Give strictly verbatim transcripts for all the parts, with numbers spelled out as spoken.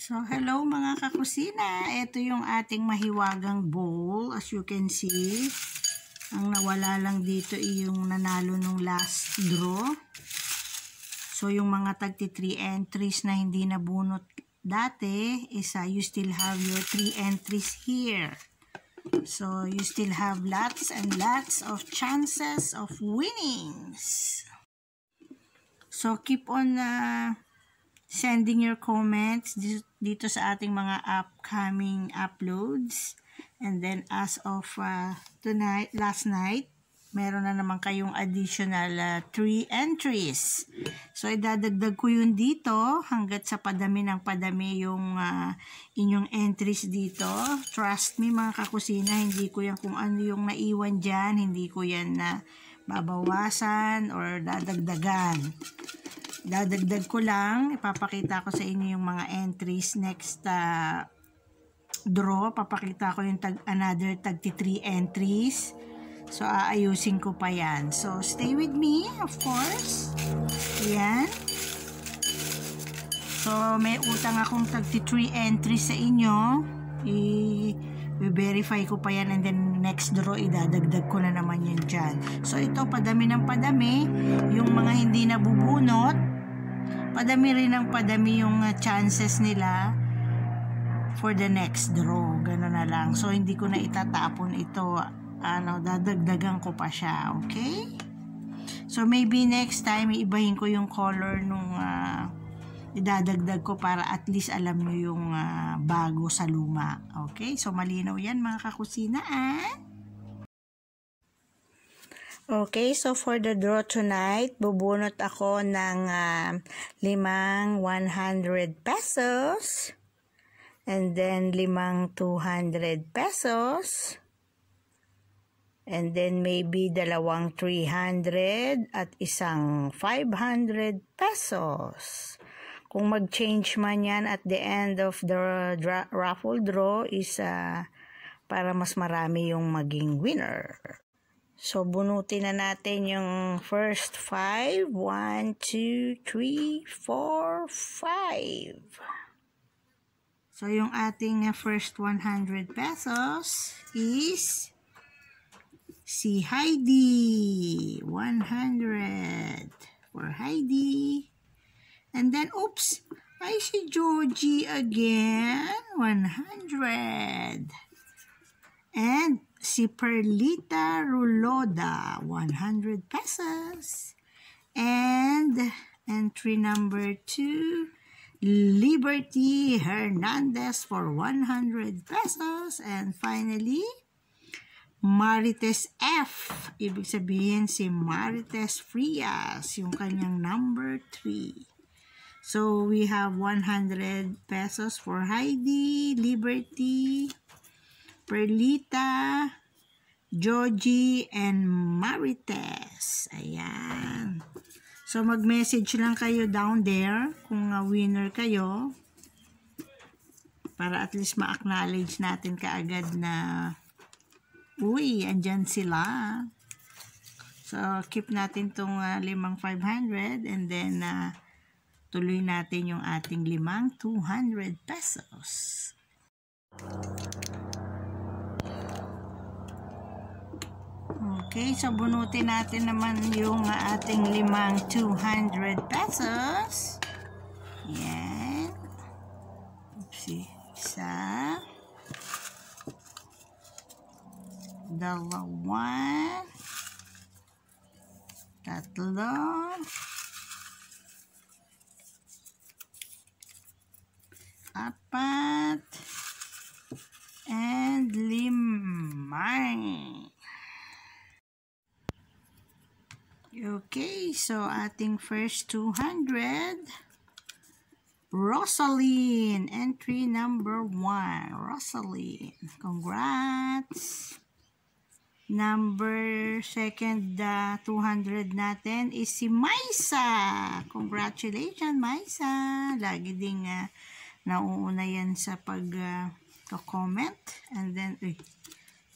So, hello mga kakusina. Ito yung ating mahiwagang bowl. As you can see, ang nawala lang dito yung nanalo nung last draw. So, yung mga tag three entries na hindi nabunot dati, isa, you still have your three entries here. So, you still have lots and lots of chances of winnings. So, keep on uh, sending your comments dito sa ating mga upcoming uploads. And then, as of uh, tonight, last night, meron na naman kayong additional uh, three entries. So, idadagdag ko yun dito hanggat sa padami ng padami yung uh, inyong entries dito. Trust me mga kakusina, hindi ko yan kung ano yung naiwan dyan, hindi ko yan na uh, babawasan or dadagdagan. Dadagdag ko lang, ipapakita ko sa inyo yung mga entries next uh, draw. Papakita ko yung tag, another thirty-three entries. So, aayusin ko pa yan. So, stay with me, of course. Ayan. So, may utang akong thirty-three entries sa inyo. I-verify ko pa yan and then next draw, idadagdag ko na naman yun dyan. So, ito, padami ng padami. Yung mga hindi nabubunot, padami rin ng padami yung chances nila for the next draw. Ganun na lang. So, hindi ko na itatapon ito. Ano, dadagdagan ko pa siya, okay? So, maybe next time, iibahin ko yung color nung uh, idadagdag ko para at least alam nyo yung uh, bago sa luma. Okay? So, malinaw yan mga kakusina, ah? Okay, so for the draw tonight, bubunot ako ng uh, limang one hundred pesos and then limang two hundred pesos. And then maybe dalawang three hundred at isang five hundred pesos. Kung mag-change man yan at the end of the dra raffle draw is uh, para mas marami yung maging winner. So, bunutin na natin yung first five. One, two, three, four, five. So, yung ating first one hundred pesos is... si Heidi, one hundred for Heidi. And then, oops, I see Georgie again, one hundred. And si Perlita Ruloda, one hundred pesos. And entry number two, Liberty Hernandez for one hundred pesos. And finally, Marites F. Ibig sabihin si Marites Frias, yung kanyang number three. So, we have one hundred pesos for Heidi, Liberty, Perlita, Georgie, and Marites. Ayan. So, mag-message lang kayo down there kung uh, winner kayo para at least ma-acknowledge natin kaagad na uy, andyan sila. So, keep natin tong uh, limang five hundred and then uh, tuloy natin yung ating limang two hundred pesos. Okay, so bunutin natin naman yung uh, ating limang two hundred pesos. Yan. Oopsie. Isa. Dalawa, tatlo, apat, and lima. Okay, so ating first two hundred, Rosaline, entry number one, Rosaline, congrats. Number second, uh, two hundred natin is si Maisa. Congratulations, Maisa. Lagi ding uh, nauuna yan sa pag-comment. Uh, And then, uy,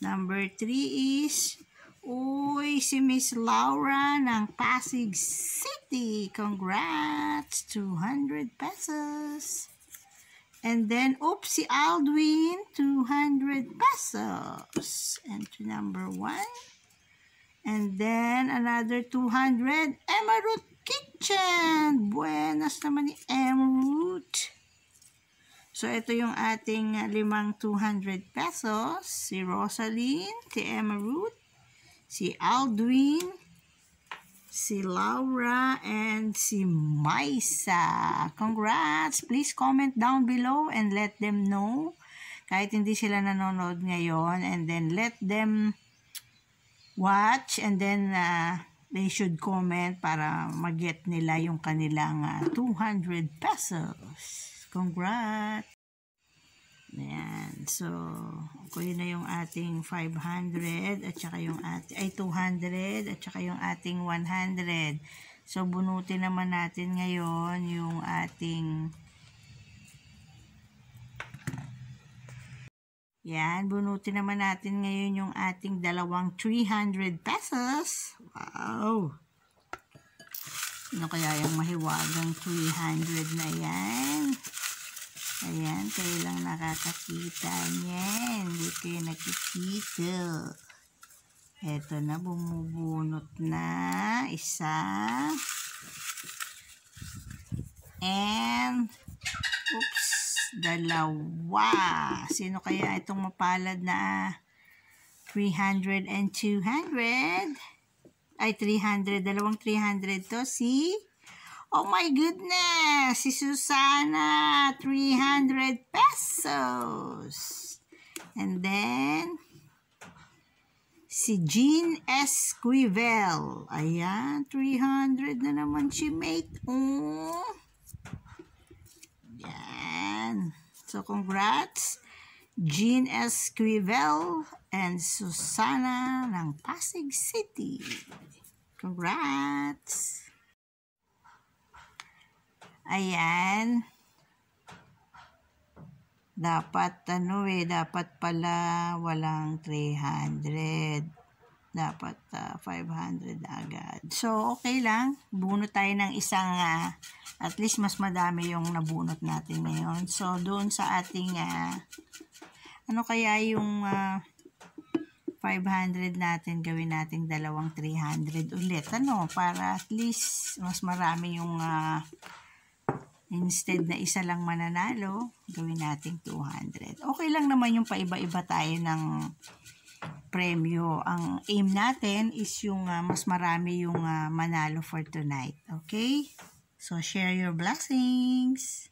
number three is, uy, si Miss Laura ng Pasig City. Congrats, two hundred pesos. And then, oops, si Aldwin, two hundred pesos. And to number one. And then, another two hundred. Emma Root Kitchen. Buenas naman ni Emma Root. So, ito yung ating limang two hundred pesos. Si Rosaline, si Emma Root, si Aldwin, si Laura, and si Maisa. Congrats! Please comment down below and let them know. Kahit hindi sila nanonood ngayon, and then let them watch, and then uh, they should comment para mag-get nila yung kanilang uh, two hundred pesos. Congrats! Ayan. So, kuya na yung ating five hundred at saka yung ating, ay two hundred at saka yung ating one hundred. So, bunutin naman natin ngayon yung ating, yan, bunutin naman natin ngayon yung ating dalawang three hundred pesos. Wow! Ano kaya yung mahiwagang three hundred na yan? Ayan, kayo lang nakakakita niyan. Hindi kayo nakikita. Eto na, bumubunot na. Isa. And, oops, dalawa. Sino kaya itong mapalad na three hundred and two hundred? Ay, three hundred. Dalawang three hundred to, si... Oh my goodness! Si Susana, three hundred pesos. And then, si Jean Esquivel. Ayan, three hundred na naman si mate. Oh. Ayan. So, congrats, Jean Esquivel and Susana ng Pasig City. Congrats! Ayan. Dapat, ano eh, dapat pala walang three hundred. Dapat uh, five hundred agad. So, okay lang. Bunot tayo ng isang, uh, at least mas madami yung nabunot natin ngayon. So, doon sa ating, uh, ano kaya yung uh, five hundred natin, gawin natin dalawang three hundred ulit. Ano, para at least mas marami yung, uh, instead na isa lang mananalo, gawin natin two hundred. Okay lang naman yung paiba-iba tayo ng premyo. Ang aim natin is yung uh, mas marami yung uh, manalo for tonight. Okay? So, share your blessings.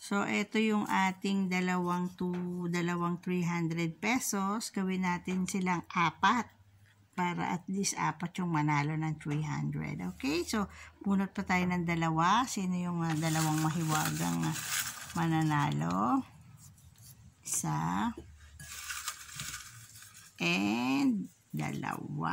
So, ito yung ating dalawang, two, dalawang three hundred pesos. Gawin natin silang apat para at least apat yung manalo ng three hundred. Okay? So, punot pa tayo ng dalawa. Sino yung uh, dalawang mahiwagang uh, mananalo? Isa. And dalawa.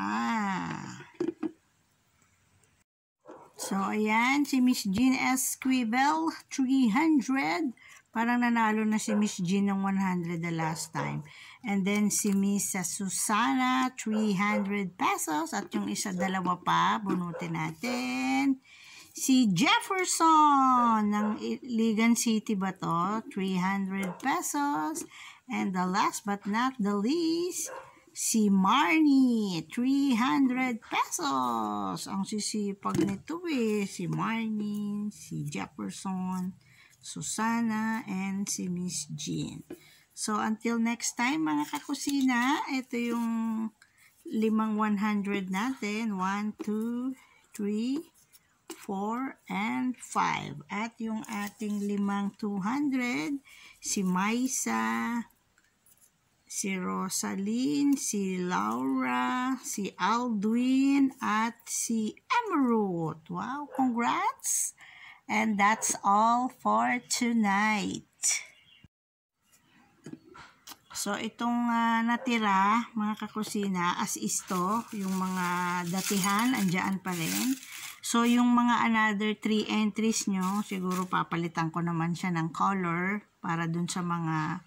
So, ayan. Si Miss Jean Esquivel, three hundred. Parang nanalo na si Miss Jean ng one hundred the last time. And then si Miss Susana, three hundred pesos. At yung isa, dalawa pa, bunutin natin. Si Jefferson ng Ligan City ba to? three hundred pesos. And the last but not the least, si Marnie, three hundred pesos. Ang sisipag nito eh. Si Marnie, si Jefferson, Susana, and si Miss Jean. So, until next time, mga kakusina, ito yung limang one hundred natin. one, two, three, four, and five. At yung ating limang two hundred, si Maisa, si Rosaline, si Laura, si Aldwin, at si Emerald. Wow, congrats! And that's all for tonight. So, itong uh, natira, mga kakusina, as is to, yung mga datihan, andyan pa rin. So, yung mga another three entries nyo, siguro papalitan ko naman siya ng color para dun sa mga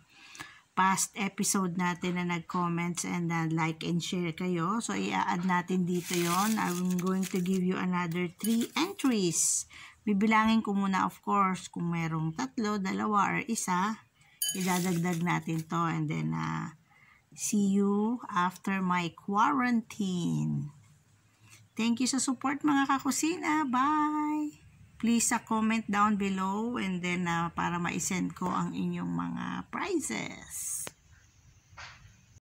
past episode natin na nag-comments and uh, like and share kayo. So, i-add natin dito yon. I'm going to give you another three entries. Bibilangin ko muna, of course, kung merong tatlo, dalawa, or isa, idadagdag natin to. And then, uh, see you after my quarantine. Thank you sa support, mga kakusina. Bye! Please uh, comment down below and then uh, para ma-send ko ang inyong mga prizes.